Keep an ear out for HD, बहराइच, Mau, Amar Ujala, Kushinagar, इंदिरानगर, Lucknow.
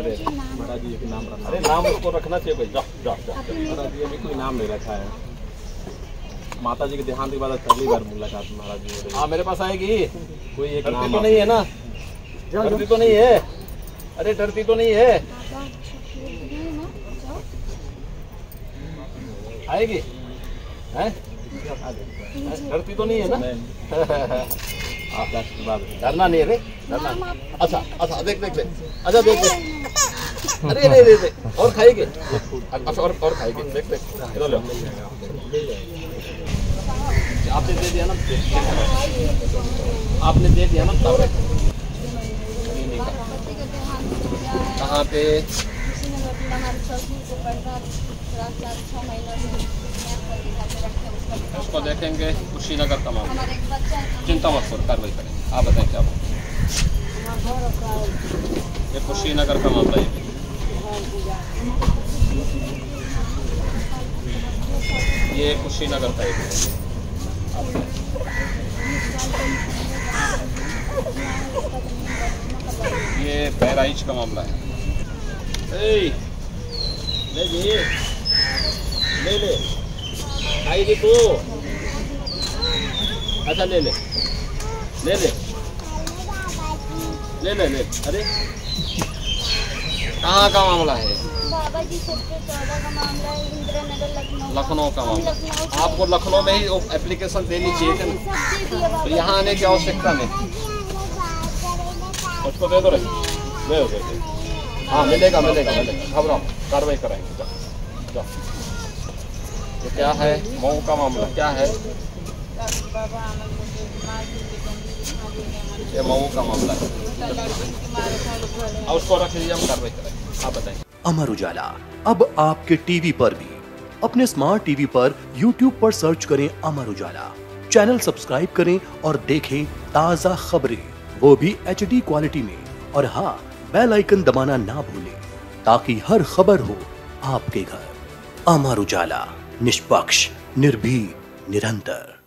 अरे महाराज जी नाम रखा, अरे नाम उसको रखना चाहिए भाई, महाराज जी अभी कोई नाम नहीं रखा है। माता जी के देहांत के बाद पहली बार मुलाकात महाराज जी। हाँ मेरे पास आएगी, कोई एक नाम तो नहीं है ना, डरती तो नहीं है, अरे डरती तो नहीं है, आएगी है, डरती तो नहीं है ना, डरना नहीं है रे, डरना। अच्छा अच्छा देख देख ले, अच्छा देख ले, अरे रे रे रे, और खाएंगे, अच्छा और खाएंगे, देख देख आपने दे दिया ना, आपने दे दिया ना, कहाँ पे उसको देखेंगे कुशीनगर का मामला, चिंता मत करो, कार्रवाई करेंगे। आप बताएं क्या बोल, ये कुशीनगर का मामला है। ये कुशीनगर का एक, ये बहराइच का मामला है। ए, ले ले आएगी तू, अच्छा ले ले ले ले ले ले ले, अरे कहाँ का मामला है? बाबा जी सेक्टर 14 का मामला है, इंदिरानगर लखनऊ का मामला। आपको लखनऊ में ही एप्लीकेशन देनी चाहिए थी ना, तो यहाँ आने की आवश्यकता नहीं। उसको दे दो रे, ले दे, हाँ मिलेगा मिलेगा मिलेगा, घबराओ, कार्रवाई कराएंगे। जाओ जाओ। तो क्या है मऊ का मामला, क्या है ये मऊ का मामला है, और उसको रख लीजिए, हम कार्रवाई करेंगे। आप बताइए। अमर उजाला अब आपके टीवी पर भी, अपने स्मार्ट टीवी पर YouTube पर सर्च करें अमर उजाला, चैनल सब्सक्राइब करें और देखें ताज़ा खबरें, वो भी HD क्वालिटी में। और हाँ, बेल आइकन दबाना ना भूलें, ताकि हर खबर हो आपके घर। अमर उजाला, निष्पक्ष, निर्भीक, निरंतर।